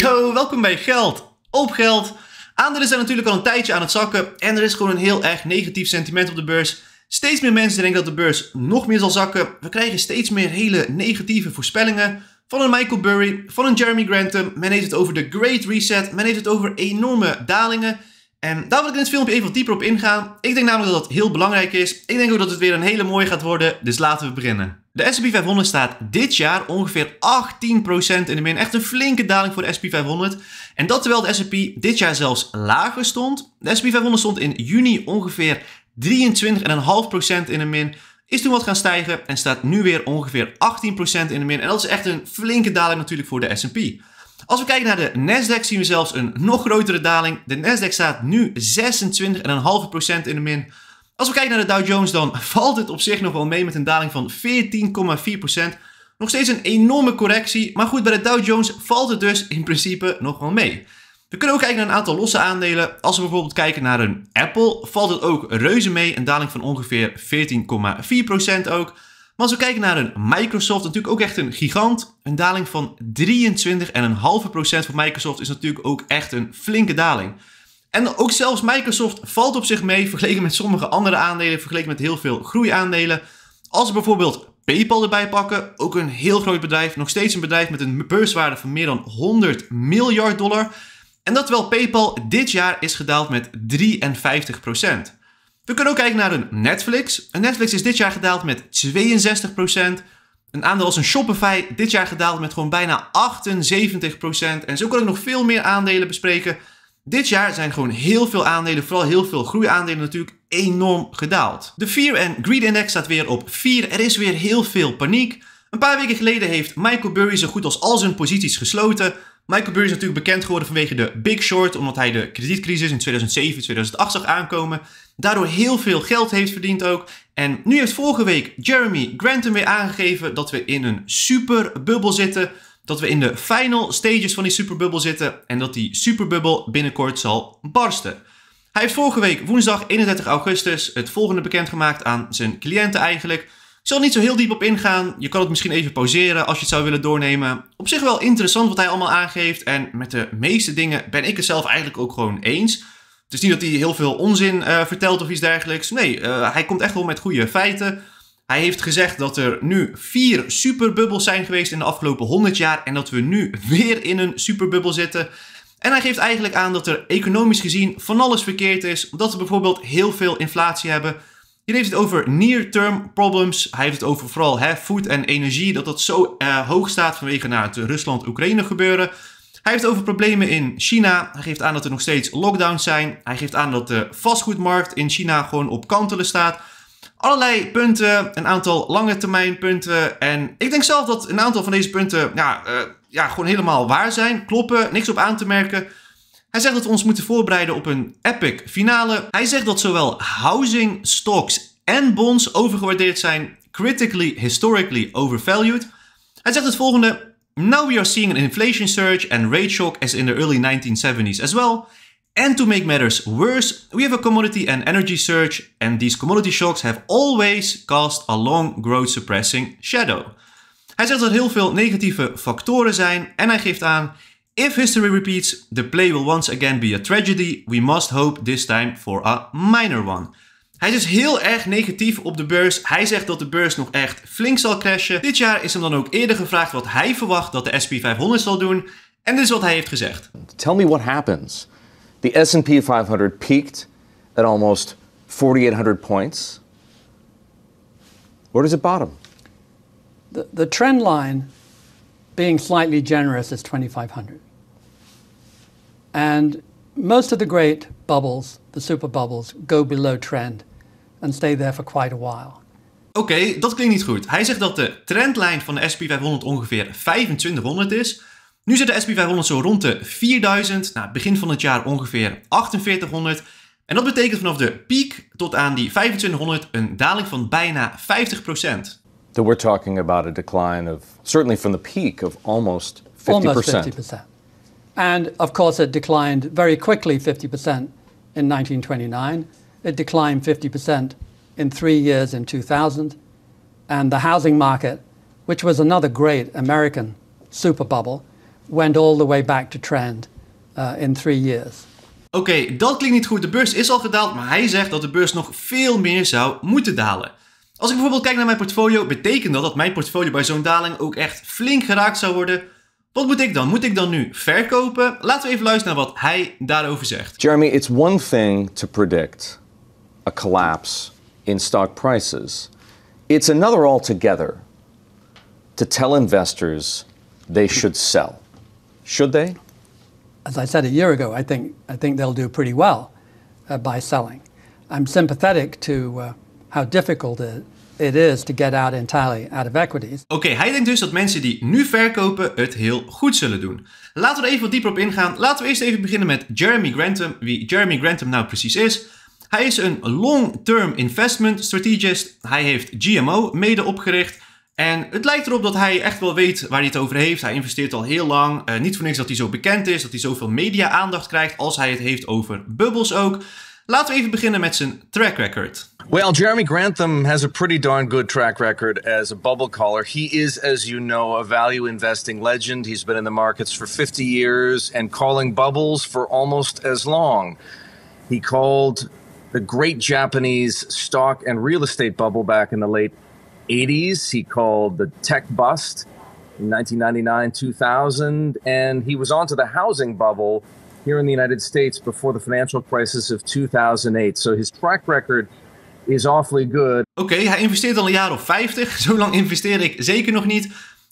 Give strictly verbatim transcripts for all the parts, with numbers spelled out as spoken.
Yo, welkom bij Geld op Geld. Aandelen zijn natuurlijk al een tijdje aan het zakken en er is gewoon een heel erg negatief sentiment op de beurs. Steeds meer mensen denken dat de beurs nog meer zal zakken. We krijgen steeds meer hele negatieve voorspellingen van een Michael Burry, van een Jeremy Grantham. Men heeft het over de Great Reset, men heeft het over enorme dalingen. En daar wil ik in dit filmpje even wat dieper op ingaan. Ik denk namelijk dat dat heel belangrijk is. Ik denk ook dat het weer een hele mooie gaat worden, dus laten we beginnen. De S en P vijfhonderd staat dit jaar ongeveer achttien procent in de min. Echt een flinke daling voor de S en P vijfhonderd. En dat terwijl de S en P dit jaar zelfs lager stond. De S en P vijfhonderd stond in juni ongeveer drieëntwintig komma vijf procent in de min. Is toen wat gaan stijgen en staat nu weer ongeveer achttien procent in de min. En dat is echt een flinke daling natuurlijk voor de S en P. Als we kijken naar de Nasdaq zien we zelfs een nog grotere daling. De Nasdaq staat nu zesentwintig komma vijf procent in de min. Als we kijken naar de Dow Jones dan valt het op zich nog wel mee met een daling van veertien komma vier procent. Nog steeds een enorme correctie, maar goed, bij de Dow Jones valt het dus in principe nog wel mee. We kunnen ook kijken naar een aantal losse aandelen. Als we bijvoorbeeld kijken naar een Apple valt het ook reuze mee, een daling van ongeveer veertien komma vier procent ook. Maar als we kijken naar een Microsoft, natuurlijk ook echt een gigant. Een daling van drieëntwintig komma vijf procent voor Microsoft is natuurlijk ook echt een flinke daling. En ook zelfs Microsoft valt op zich mee, vergeleken met sommige andere aandelen, vergeleken met heel veel groeiaandelen. Als we bijvoorbeeld PayPal erbij pakken, ook een heel groot bedrijf. Nog steeds een bedrijf met een beurswaarde van meer dan honderd miljard dollar. En dat terwijl PayPal dit jaar is gedaald met drieënvijftig procent. We kunnen ook kijken naar een Netflix. Een Netflix is dit jaar gedaald met tweeënzestig procent. Een aandeel als een Shopify dit jaar gedaald met gewoon bijna achtenzeventig procent. En zo kan ik nog veel meer aandelen bespreken. Dit jaar zijn gewoon heel veel aandelen, vooral heel veel groeiaandelen natuurlijk, enorm gedaald. De Fear and Greed Index staat weer op vier. Er is weer heel veel paniek. Een paar weken geleden heeft Michael Burry zo goed als al zijn posities gesloten. Michael Burry is natuurlijk bekend geworden vanwege de Big Short, omdat hij de kredietcrisis in tweeduizend zeven tweeduizend acht zag aankomen. Daardoor heel veel geld heeft verdiend ook. En nu heeft vorige week Jeremy Grantham weer aangegeven dat we in een superbubbel zitten. Dat we in de final stages van die superbubbel zitten en dat die superbubbel binnenkort zal barsten. Hij heeft vorige week woensdag eenendertig augustus het volgende bekendgemaakt aan zijn cliënten eigenlijk. Ik zal er niet zo heel diep op ingaan. Je kan het misschien even pauzeren als je het zou willen doornemen. Op zich wel interessant wat hij allemaal aangeeft. En met de meeste dingen ben ik het zelf eigenlijk ook gewoon eens. Het is niet dat hij heel veel onzin uh, vertelt of iets dergelijks. Nee, uh, hij komt echt wel met goede feiten. Hij heeft gezegd dat er nu vier superbubbels zijn geweest in de afgelopen honderd jaar. En dat we nu weer in een superbubbel zitten. En hij geeft eigenlijk aan dat er economisch gezien van alles verkeerd is. Omdat we bijvoorbeeld heel veel inflatie hebben. Hier heeft het over near-term problems. Hij heeft het over vooral hè, food en energie. Dat dat zo uh, hoog staat vanwege nou, het Rusland-Oekraïne gebeuren. Hij heeft het over problemen in China. Hij geeft aan dat er nog steeds lockdowns zijn. Hij geeft aan dat de vastgoedmarkt in China gewoon op kantelen staat. Allerlei punten, een aantal lange termijn punten. En ik denk zelf dat een aantal van deze punten ja, uh, ja, gewoon helemaal waar zijn. Kloppen, niks op aan te merken. Hij zegt dat we ons moeten voorbereiden op een epic finale. Hij zegt dat zowel housing, stocks en bonds overgewaardeerd zijn. Critically, historically overvalued. Hij zegt het volgende. Now we are seeing an inflation surge and rate shock as in the early nineteen seventies as well. And to make matters worse, we have a commodity and energy surge, and these commodity shocks have always cast a long growth-suppressing shadow. Hij zegt dat er heel veel negatieve factoren zijn en hij geeft aan: if history repeats, the play will once again be a tragedy. We must hope this time for a minor one. Hij is dus heel erg negatief op de beurs. Hij zegt dat de beurs nog echt flink zal crashen. Dit jaar is hem dan ook eerder gevraagd wat hij verwacht dat de S en P vijfhonderd zal doen, en dit is wat hij heeft gezegd. Tell me what happens. The S and P five hundred peaked at almost forty-eight hundred points. Where does it bottom? The, the trend line, being slightly generous, is twenty-five hundred. And most of the great bubbles, the super bubbles, go below trend and stay there for quite a while. Oké, okay, dat klinkt niet goed. Hij zegt dat de trendlijn van de S en P vijfhonderd ongeveer vijfentwintighonderd is. Nu zit de S en P vijfhonderd zo rond de vierduizend, nou, begin van het jaar ongeveer achtenveertighonderd. En dat betekent vanaf de piek tot aan die vijfentwintighonderd een daling van bijna vijftig procent. So we're talking about a decline of certainly from the peak of almost fifty percent. Almost fifty percent. And of course it declined very quickly fifty percent in nineteen twenty-nine. It declined fifty percent in three years in two thousand. And the housing market, which was another great American super bubble, went all the way back to trend uh, in three years. Oké, okay, dat klinkt niet goed. De beurs is al gedaald, maar hij zegt dat de beurs nog veel meer zou moeten dalen. Als ik bijvoorbeeld kijk naar mijn portfolio, betekent dat dat mijn portfolio bij zo'n daling ook echt flink geraakt zou worden. Wat moet ik dan? Moet ik dan nu verkopen? Laten we even luisteren naar wat hij daarover zegt. Jeremy, it's one thing to predict a collapse in stock prices. It's another altogether to tell investors they should sell. Should they? As I said a year ago, I think I think they'll do pretty well uh, by selling. I'm sympathetic to uh, how difficult it, it is to get out entirely out of equities. Oké, okay, hij denkt dus dat mensen die nu verkopen het heel goed zullen doen. Laten we er even wat dieper op ingaan. Laten we eerst even beginnen met Jeremy Grantham. Wie Jeremy Grantham nou precies is. Hij is een long-term investment strategist. Hij heeft G M O mede opgericht. En het lijkt erop dat hij echt wel weet waar hij het over heeft. Hij investeert al heel lang. Uh, niet voor niks dat hij zo bekend is, dat hij zoveel media-aandacht krijgt als hij het heeft over bubbels ook. Laten we even beginnen met zijn track record. Well, Jeremy Grantham has a pretty darn good track record as a bubble caller. He is, as you know, a value investing legend. He's been in the markets for fifty years and calling bubbles for almost as long. He called the great Japanese stock and real estate bubble back in the late eighties. He called the tech bust in nineteen ninety-nine two thousand, and he was onto the housing bubble here in the United States before the financial crisis of two thousand eight. So his track record is awfully good. Oké, okay, hij investeert al een jaar of vijftig. Zo lang investeer ik zeker nog niet.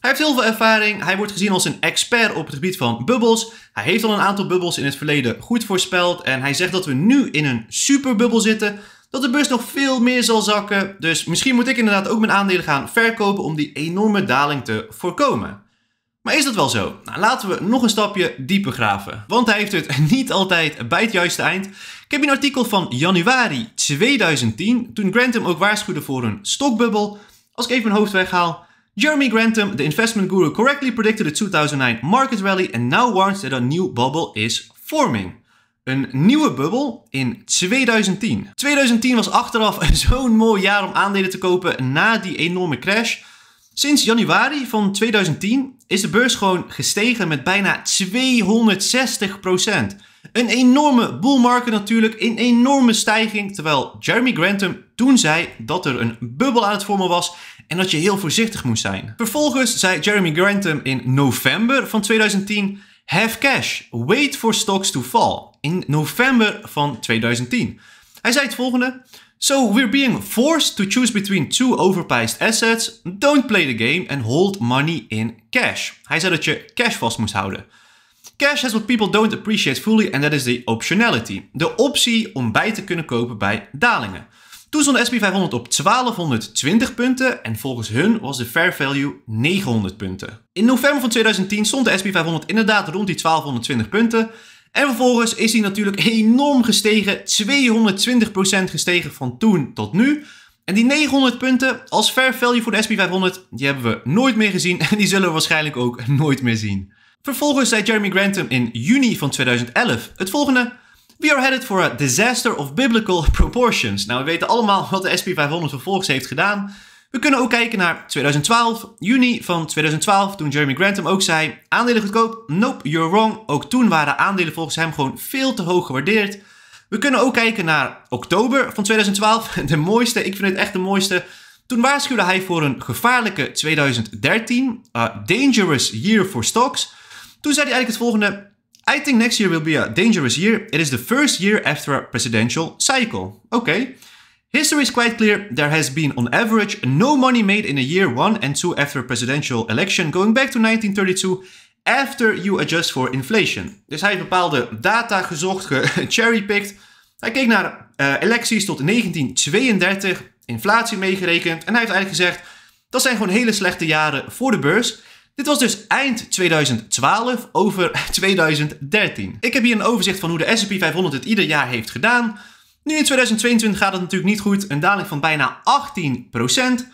Hij heeft heel veel ervaring. Hij wordt gezien als een expert op het gebied van bubbels. Hij heeft al een aantal bubbels in het verleden goed voorspeld. En hij zegt dat we nu in een superbubbel zitten. Dat de beurs nog veel meer zal zakken. Dus misschien moet ik inderdaad ook mijn aandelen gaan verkopen om die enorme daling te voorkomen. Maar is dat wel zo? Nou, laten we nog een stapje dieper graven. Want hij heeft het niet altijd bij het juiste eind. Ik heb een artikel van januari tweeduizend tien. Toen Grantham ook waarschuwde voor een stokbubbel. Als ik even mijn hoofd weghaal. Jeremy Grantham, the investment guru, correctly predicted the two thousand nine market rally and now warns that a new bubble is forming. Een nieuwe bubbel in tweeduizend tien. tweeduizend tien was achteraf zo'n mooi jaar om aandelen te kopen na die enorme crash. Sinds januari van tweeduizend tien is de beurs gewoon gestegen met bijna tweehonderdzestig procent. Een enorme bull market natuurlijk, een enorme stijging. Terwijl Jeremy Grantham toen zei dat er een bubbel aan het vormen was en dat je heel voorzichtig moest zijn. Vervolgens zei Jeremy Grantham in november van tweeduizend tien... Have cash, wait for stocks to fall. In november van tweeduizend tien. Hij zei het volgende. So we're being forced to choose between two overpriced assets. Don't play the game and hold money in cash. Hij zei dat je cash vast moest houden. Cash has what people don't appreciate fully and that is the optionality. De optie om bij te kunnen kopen bij dalingen. Toen stond de S en P vijfhonderd op twaalfhonderdtwintig punten en volgens hun was de fair value negenhonderd punten. In november van tweeduizend tien stond de S en P vijfhonderd inderdaad rond die twaalfhonderdtwintig punten. En vervolgens is hij natuurlijk enorm gestegen, tweehonderdtwintig procent gestegen van toen tot nu. En die negenhonderd punten als fair value voor de S en P vijfhonderd, die hebben we nooit meer gezien en die zullen we waarschijnlijk ook nooit meer zien. Vervolgens zei Jeremy Grantham in juni van tweeduizend elf het volgende. We are headed for a disaster of biblical proportions. Nou, we weten allemaal wat de S en P vijfhonderd vervolgens heeft gedaan. We kunnen ook kijken naar tweeduizend twaalf, juni van tweeduizend twaalf, toen Jeremy Grantham ook zei, aandelen goedkoop, nope, you're wrong. Ook toen waren aandelen volgens hem gewoon veel te hoog gewaardeerd. We kunnen ook kijken naar oktober van tweeduizend twaalf, de mooiste, ik vind het echt de mooiste. Toen waarschuwde hij voor een gevaarlijke tweeduizend dertien, a dangerous year for stocks. Toen zei hij eigenlijk het volgende, I think next year will be a dangerous year. It is the first year after a presidential cycle. Oké. Okay. History is quite clear. There has been, on average, no money made in a year one and two after a presidential election, going back to nineteen thirty-two, after you adjust for inflation. Dus hij heeft bepaalde data gezocht, gecherrypicked. Hij keek naar uh, electies tot negentien tweeëndertig, inflatie meegerekend. En hij heeft eigenlijk gezegd, dat zijn gewoon hele slechte jaren voor de beurs. Dit was dus eind tweeduizend twaalf over tweeduizend dertien. Ik heb hier een overzicht van hoe de S en P vijfhonderd het ieder jaar heeft gedaan. Nu in tweeduizend tweeëntwintig gaat het natuurlijk niet goed, een daling van bijna achttien procent. In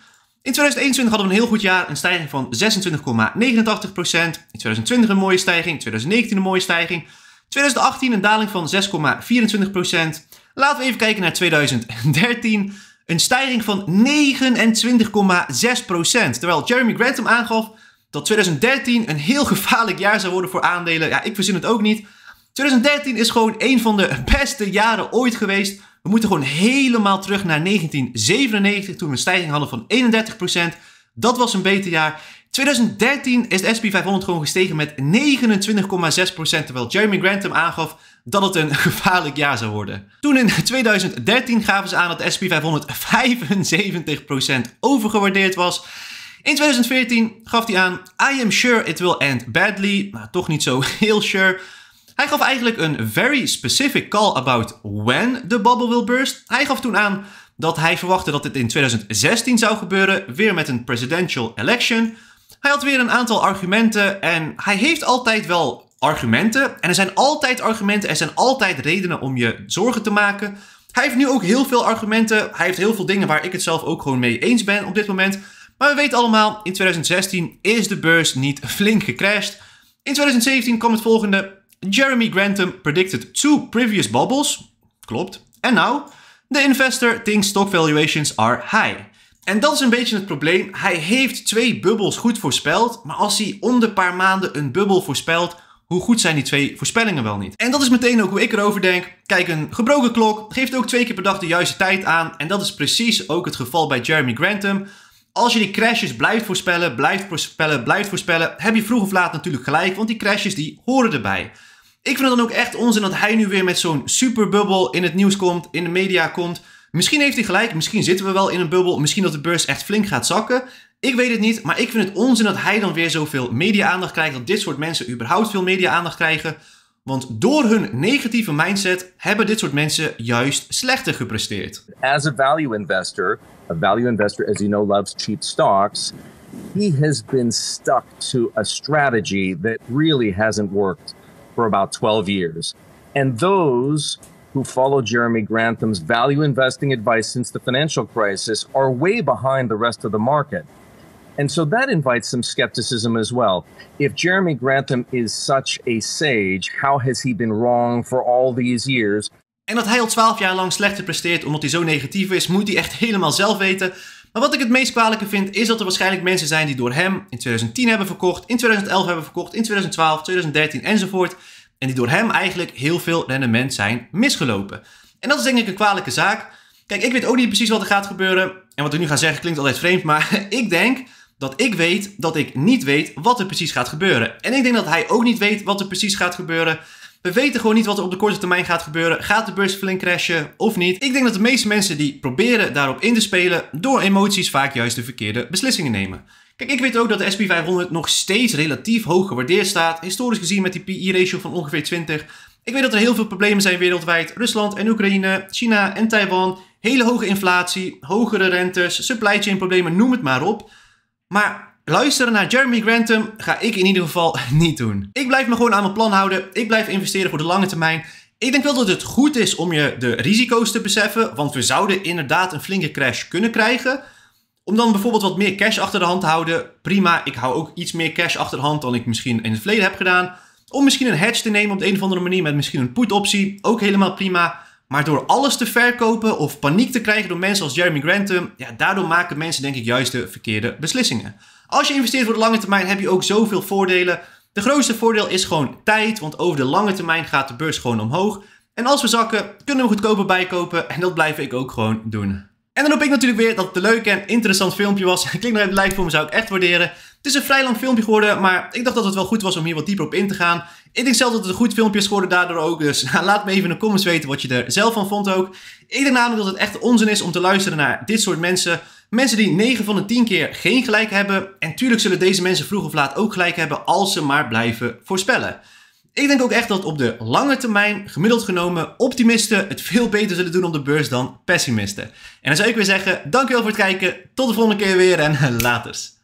tweeduizend eenentwintig hadden we een heel goed jaar, een stijging van zesentwintig komma negenentachtig procent. In tweeduizend twintig een mooie stijging, in tweeduizend negentien een mooie stijging. tweeduizend achttien een daling van zes komma vierentwintig procent. Laten we even kijken naar tweeduizend dertien, een stijging van negenentwintig komma zes procent. Terwijl Jeremy Grantham aangaf dat twintig dertien een heel gevaarlijk jaar zou worden voor aandelen. Ja, ik verzin het ook niet. twintig dertien is gewoon een van de beste jaren ooit geweest. We moeten gewoon helemaal terug naar negentien zevenennegentig, toen we een stijging hadden van eenendertig procent. Dat was een beter jaar. twintig dertien is de S en P vijfhonderd gewoon gestegen met negenentwintig komma zes procent, terwijl Jeremy Grantham aangaf dat het een gevaarlijk jaar zou worden. Toen in twintig dertien gaven ze aan dat de S en P vijfhonderd vijfenzeventig procent overgewaardeerd was. In twintig veertien gaf hij aan, I am sure it will end badly. Nou, toch niet zo heel sure. Hij gaf eigenlijk een very specific call about when the bubble will burst. Hij gaf toen aan dat hij verwachtte dat dit in twintig zestien zou gebeuren, weer met een presidential election. Hij had weer een aantal argumenten en hij heeft altijd wel argumenten. En er zijn altijd argumenten, er zijn altijd redenen om je zorgen te maken. Hij heeft nu ook heel veel argumenten. Hij heeft heel veel dingen waar ik het zelf ook gewoon mee eens ben op dit moment. Maar we weten allemaal, in twintig zestien is de beurs niet flink gecrashed. In twintig zeventien kwam het volgende. Jeremy Grantham predicted two previous bubbles. Klopt. En nou, the investor thinks stock valuations are high. En dat is een beetje het probleem. Hij heeft twee bubbels goed voorspeld. Maar als hij om de paar maanden een bubbel voorspelt, hoe goed zijn die twee voorspellingen wel niet? En dat is meteen ook hoe ik erover denk. Kijk, een gebroken klok geeft ook twee keer per dag de juiste tijd aan. En dat is precies ook het geval bij Jeremy Grantham. Als je die crashes blijft voorspellen, blijft voorspellen, blijft voorspellen, heb je vroeg of laat natuurlijk gelijk, want die crashes die horen erbij. Ik vind het dan ook echt onzin dat hij nu weer met zo'n superbubbel in het nieuws komt, in de media komt. Misschien heeft hij gelijk, misschien zitten we wel in een bubbel, misschien dat de beurs echt flink gaat zakken. Ik weet het niet, maar ik vind het onzin dat hij dan weer zoveel media-aandacht krijgt, dat dit soort mensen überhaupt veel media-aandacht krijgen. Want door hun negatieve mindset hebben dit soort mensen juist slechter gepresteerd. As a value investor, a value investor as you know loves cheap stocks. He has been stuck to a strategy that really hasn't worked for about twelve years. And those who follow Jeremy Grantham's value investing advice since the financial crisis are way behind the rest of the market. And so that invites some skepticism as well. If Jeremy Grantham is such a sage, how has he been wrong for all these years? En dat hij al twaalf jaar lang slechter presteert omdat hij zo negatief is, moet hij echt helemaal zelf weten. Maar wat ik het meest kwalijke vind, is dat er waarschijnlijk mensen zijn die door hem in twintig tien hebben verkocht, in twintig elf hebben verkocht, in twintig twaalf, twintig dertien enzovoort. En die door hem eigenlijk heel veel rendement zijn misgelopen. En dat is denk ik een kwalijke zaak. Kijk, ik weet ook niet precies wat er gaat gebeuren. En wat ik nu ga zeggen klinkt altijd vreemd, maar ik denk dat ik weet dat ik niet weet wat er precies gaat gebeuren. En ik denk dat hij ook niet weet wat er precies gaat gebeuren. We weten gewoon niet wat er op de korte termijn gaat gebeuren. Gaat de beurs flink crashen of niet? Ik denk dat de meeste mensen die proberen daarop in te spelen, door emoties vaak juist de verkeerde beslissingen nemen. Kijk, ik weet ook dat de S en P vijfhonderd nog steeds relatief hoog gewaardeerd staat. Historisch gezien met die P E ratio van ongeveer twintig. Ik weet dat er heel veel problemen zijn wereldwijd. Rusland en Oekraïne, China en Taiwan. Hele hoge inflatie, hogere rentes, supply chain problemen, noem het maar op. Maar luisteren naar Jeremy Grantham ga ik in ieder geval niet doen. Ik blijf me gewoon aan mijn plan houden. Ik blijf investeren voor de lange termijn. Ik denk wel dat het goed is om je de risico's te beseffen. Want we zouden inderdaad een flinke crash kunnen krijgen. Om dan bijvoorbeeld wat meer cash achter de hand te houden. Prima, ik hou ook iets meer cash achter de hand dan ik misschien in het verleden heb gedaan. Om misschien een hedge te nemen op de een of andere manier met misschien een put optie. Ook helemaal prima. Maar door alles te verkopen of paniek te krijgen door mensen als Jeremy Grantham, ja, daardoor maken mensen denk ik juist de verkeerde beslissingen. Als je investeert voor de lange termijn heb je ook zoveel voordelen. De grootste voordeel is gewoon tijd, want over de lange termijn gaat de beurs gewoon omhoog. En als we zakken, kunnen we goedkoper bijkopen en dat blijf ik ook gewoon doen. En dan hoop ik natuurlijk weer dat het een leuk en interessant filmpje was. Klik nog even een like voor me, zou ik echt waarderen. Het is een vrij lang filmpje geworden, maar ik dacht dat het wel goed was om hier wat dieper op in te gaan. Ik denk zelf dat het een goed filmpje is geworden daardoor ook, dus laat me even in de comments weten wat je er zelf van vond ook. Ik denk namelijk dat het echt onzin is om te luisteren naar dit soort mensen. Mensen die negen van de tien keer geen gelijk hebben. En tuurlijk zullen deze mensen vroeg of laat ook gelijk hebben als ze maar blijven voorspellen. Ik denk ook echt dat op de lange termijn, gemiddeld genomen, optimisten het veel beter zullen doen op de beurs dan pessimisten. En dan zou ik weer zeggen, dankjewel voor het kijken, tot de volgende keer weer en laters.